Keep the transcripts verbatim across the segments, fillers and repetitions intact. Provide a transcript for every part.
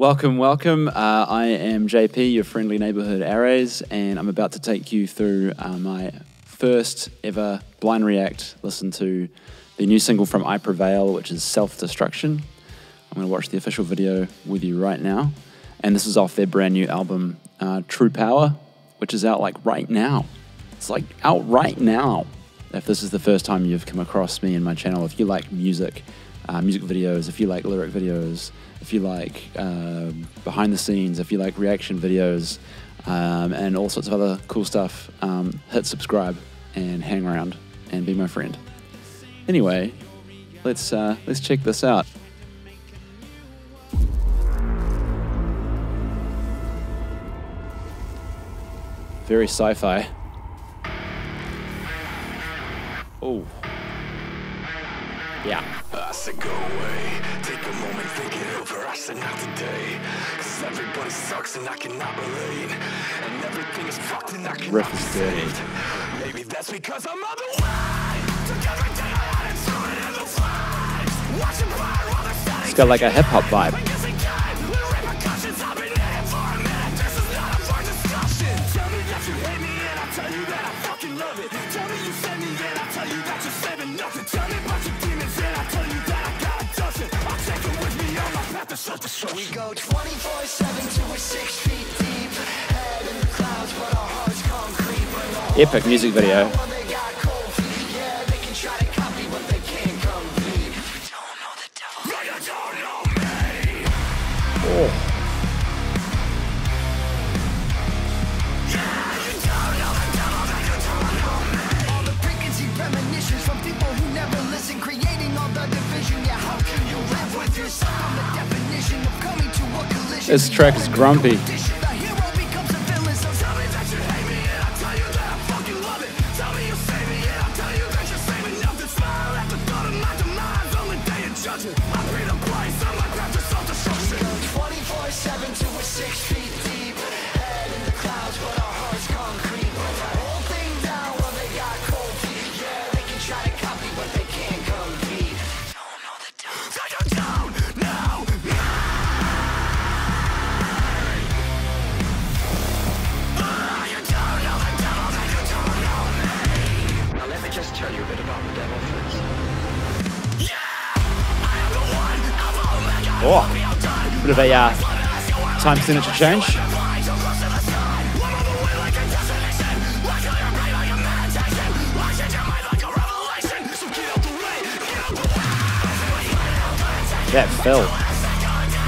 Welcome, welcome. Uh, I am J P, your friendly neighbourhood Ares, and I'm about to take you through uh, my first ever blind react listen to the new single from I Prevail, which is Self-Destruction. I'm going to watch the official video with you right now. And this is off their brand new album, uh, True Power, which is out like right now. It's like out right now. If this is the first time you've come across me and my channel, if you like music, uh, music videos, if you like lyric videos, if you like uh, behind the scenes, if you like reaction videos, um, and all sorts of other cool stuff, um, hit subscribe and hang around and be my friend. Anyway, let's uh, let's check this out. Very sci-fi. Oh. Yeah. I said go away, take a moment, think it over, I said not today, cause everybody sucks and I cannot relate, and everything is fucked and I cannot be saved. Maybe that's because I'm on the way, took every day I had and threw it in the flames, watching fire while they're setting. It's got like a hip-hop vibe. Little repercussions, I've been in it for a minute, this is not up for discussion. Tell me that you hate me and I'll tell you that I fucking love it. Tell me you send me and I'll tell you that you're saving nothing. Tell me about your demons and I'll tell you that I gotta dust it. I'll take it with me on my path to self-destruction. We go twenty-four seven till we're six feet deep, head in the clouds but our hearts concrete. Epic music video. Oh. This track is grumpy. Oh, bit of a uh, time signature change. That fell.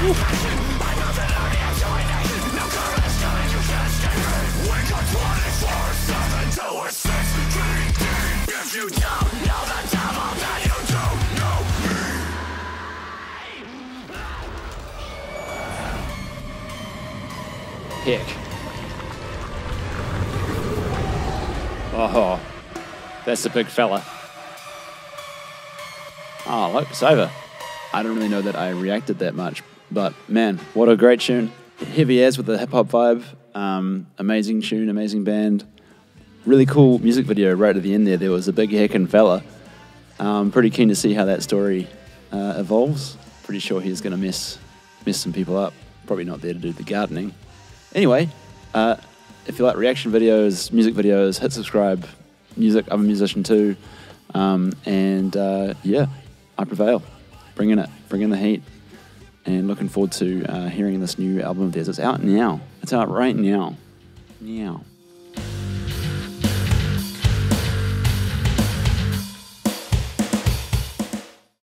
Woo. Heck. Oh, that's a big fella. Oh, look, it's over. I don't really know that I reacted that much, but man, what a great tune. Heavy as with the hip-hop vibe. Um, amazing tune, amazing band. Really cool music video right at the end there. There was a big heckin' fella. Um, pretty keen to see how that story uh, evolves. Pretty sure he's going to mess, mess some people up. Probably not there to do the gardening. Anyway, uh, if you like reaction videos, music videos, hit subscribe. Music, I'm a musician too. Um, and uh, yeah, I Prevail. Bring in it, bring in the heat. And looking forward to uh, hearing this new album of theirs. It's out now. It's out right now. Now.